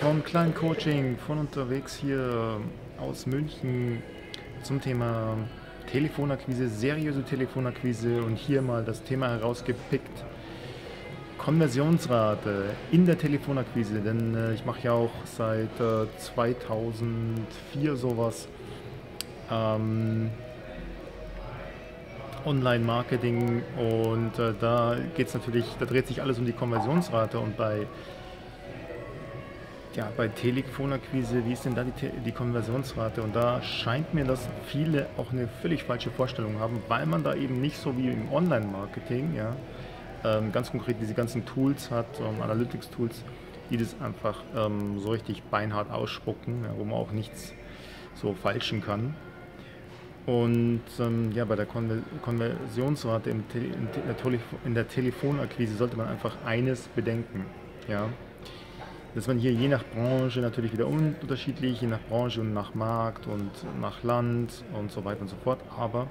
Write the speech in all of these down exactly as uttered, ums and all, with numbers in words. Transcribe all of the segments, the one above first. Vom kleinen Coaching von unterwegs hier aus München zum Thema Telefonakquise, seriöse Telefonakquise, und hier mal das Thema herausgepickt: Konversionsrate in der Telefonakquise. Denn äh, ich mache ja auch seit äh, zweitausendvier sowas, ähm, Online-Marketing, und äh, da geht's natürlich, da dreht sich alles um die Konversionsrate. Und bei Ja, bei Telefonakquise, wie ist denn da die, die Konversionsrate? Und da scheint mir, dass viele auch eine völlig falsche Vorstellung haben, weil man da eben nicht so wie im Online-Marketing, ja, ähm, ganz konkret diese ganzen Tools hat, ähm, Analytics-Tools, die das einfach ähm, so richtig beinhart ausspucken, ja, wo man auch nichts so falschen kann. Und ähm, ja, bei der Konver Konversionsrate im Te in, der Tele in der Telefonakquise sollte man einfach eines bedenken, ja. Dass man hier je nach Branche natürlich wieder unterschiedlich, je nach Branche und nach Markt und nach Land und so weiter und so fort. Aber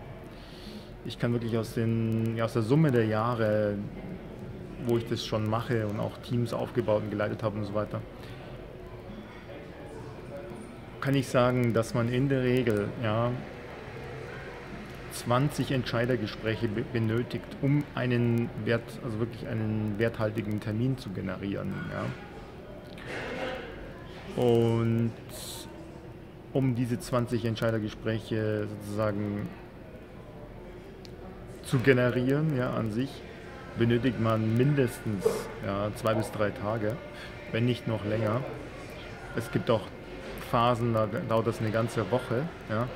ich kann wirklich aus, den, ja, aus der Summe der Jahre, wo ich das schon mache und auch Teams aufgebaut und geleitet habe und so weiter, kann ich sagen, dass man in der Regel ja, zwanzig Entscheidergespräche benötigt, um einen Wert, also wirklich einen werthaltigen Termin zu generieren. Ja. Und um diese zwanzig Entscheidergespräche sozusagen zu generieren, ja, an sich, benötigt man mindestens ja, zwei bis drei Tage, wenn nicht noch länger. Es gibt auch Phasen, da dauert das eine ganze Woche. Ja.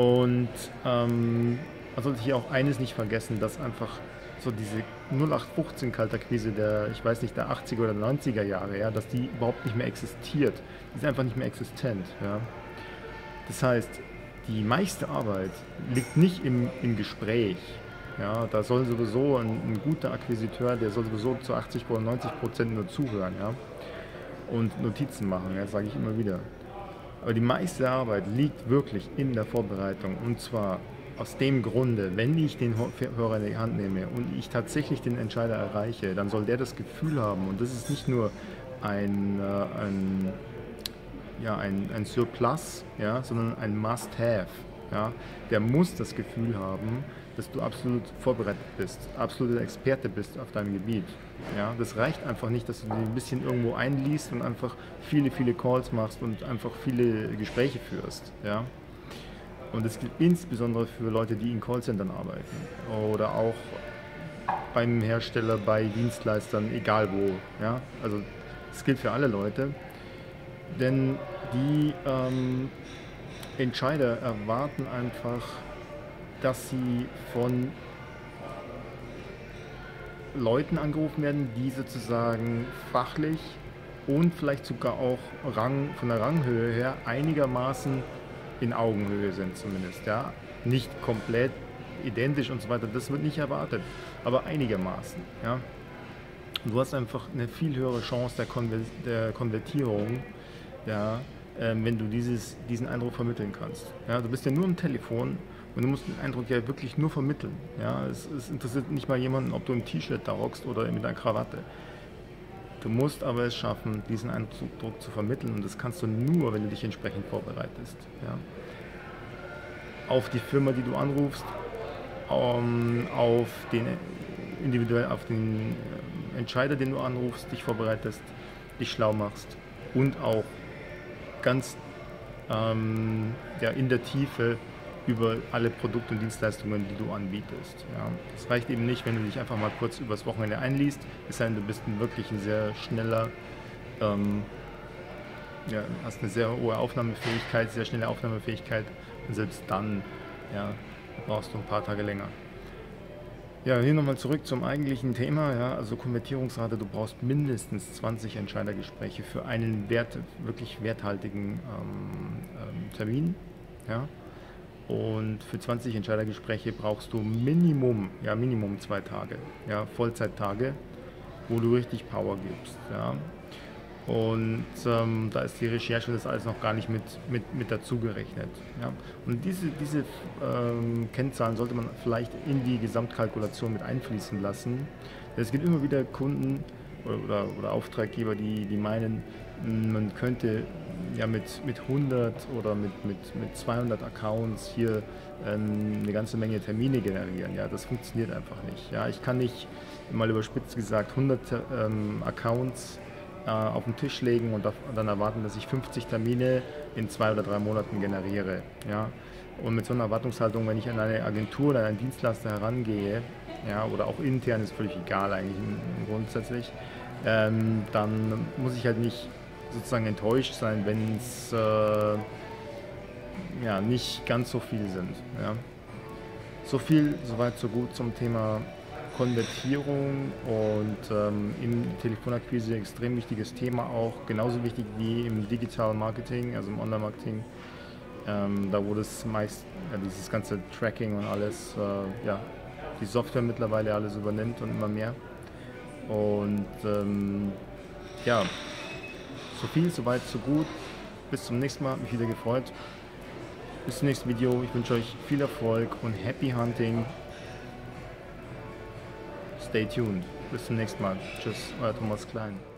Und ähm, man sollte hier auch eines nicht vergessen, dass einfach so diese null acht fünfzehn Kaltakquise der, ich weiß nicht, der achtziger oder neunziger Jahre, ja, dass die überhaupt nicht mehr existiert. Die ist einfach nicht mehr existent. Ja. Das heißt, die meiste Arbeit liegt nicht im, im Gespräch. Ja. Da soll sowieso ein, ein guter Akquisiteur, der soll sowieso zu achtzig oder neunzig Prozent nur zuhören, ja, und Notizen machen, ja, das sage ich immer wieder. Aber die meiste Arbeit liegt wirklich in der Vorbereitung, und zwar aus dem Grunde, wenn ich den Hörer in die Hand nehme und ich tatsächlich den Entscheider erreiche, dann soll der das Gefühl haben, und das ist nicht nur ein, äh, ein, ja, ein, ein Surplus, ja, sondern ein Must-Have. Ja. Der muss das Gefühl haben, dass du absolut vorbereitet bist, absoluter Experte bist auf deinem Gebiet. Ja. Das reicht einfach nicht, dass du dich ein bisschen irgendwo einliest und einfach viele, viele Calls machst und einfach viele Gespräche führst. Ja. Und das gilt insbesondere für Leute, die in Callcentern arbeiten oder auch beim Hersteller, bei Dienstleistern, egal wo. Ja? Also es gilt für alle Leute, denn die ähm, Entscheider erwarten einfach, dass sie von Leuten angerufen werden, die sozusagen fachlich und vielleicht sogar auch Rang, von der Ranghöhe her einigermaßen in Augenhöhe sind zumindest, ja, nicht komplett identisch und so weiter, das wird nicht erwartet, aber einigermaßen, ja. Und du hast einfach eine viel höhere Chance der, Konver der Konvertierung, ja, äh, wenn du dieses, diesen Eindruck vermitteln kannst. Ja, du bist ja nur am Telefon und du musst den Eindruck ja wirklich nur vermitteln, ja. Es, es interessiert nicht mal jemanden, ob du im T-Shirt da rockst oder mit einer Krawatte. Du musst aber es schaffen, diesen Eindruck zu vermitteln, und das kannst du nur, wenn du dich entsprechend vorbereitest. Ja. Auf die Firma, die du anrufst, um, auf den individuell, auf den Entscheider, den du anrufst, dich vorbereitest, dich schlau machst und auch ganz ähm, ja, in der Tiefe über alle Produkte und Dienstleistungen, die du anbietest. Ja. Es reicht eben nicht, wenn du dich einfach mal kurz übers Wochenende einliest, es sei denn, du bist wirklich ein sehr schneller, ähm, ja, hast eine sehr hohe Aufnahmefähigkeit, sehr schnelle Aufnahmefähigkeit, und selbst dann ja, brauchst du ein paar Tage länger. Ja, hier nochmal zurück zum eigentlichen Thema. Ja, also Konvertierungsrate, du brauchst mindestens zwanzig Entscheidergespräche für einen wert, wirklich werthaltigen ähm, ähm, Termin. Ja. Und für zwanzig Entscheidergespräche brauchst du Minimum, ja, Minimum zwei Tage, ja, Vollzeittage, wo du richtig Power gibst. Ja. Und ähm, da ist die Recherche das alles noch gar nicht mit, mit, mit dazu gerechnet. Ja. Und diese, diese ähm, Kennzahlen sollte man vielleicht in die Gesamtkalkulation mit einfließen lassen. Es gibt immer wieder Kunden oder, oder, oder Auftraggeber, die, die meinen, man könnte ja mit, mit hundert oder mit, mit, mit zweihundert Accounts hier ähm, eine ganze Menge Termine generieren. Ja, das funktioniert einfach nicht. Ja, ich kann nicht, mal überspitzt gesagt, hundert ähm, Accounts äh, auf den Tisch legen und dann erwarten, dass ich fünfzig Termine in zwei oder drei Monaten generiere. Ja, und mit so einer Erwartungshaltung, wenn ich an eine Agentur oder einen Dienstleister herangehe, ja, oder auch intern, ist völlig egal eigentlich grundsätzlich, ähm, dann muss ich halt nicht sozusagen enttäuscht sein, wenn es äh, ja, nicht ganz so viel sind. Ja. So viel, soweit so gut zum Thema Konvertierung und ähm, im Telefonakquise extrem wichtiges Thema auch, genauso wichtig wie im digitalen Marketing, also im Online-Marketing. Ähm, da wurde es meist, ja, dieses ganze Tracking und alles, äh, ja, die Software mittlerweile alles übernimmt und immer mehr. Und ähm, ja, so viel, so weit, so gut. Bis zum nächsten Mal, hat mich wieder gefreut. Bis zum nächsten Video. Ich wünsche euch viel Erfolg und Happy Hunting. Stay tuned. Bis zum nächsten Mal. Tschüss, euer Thomas Klein.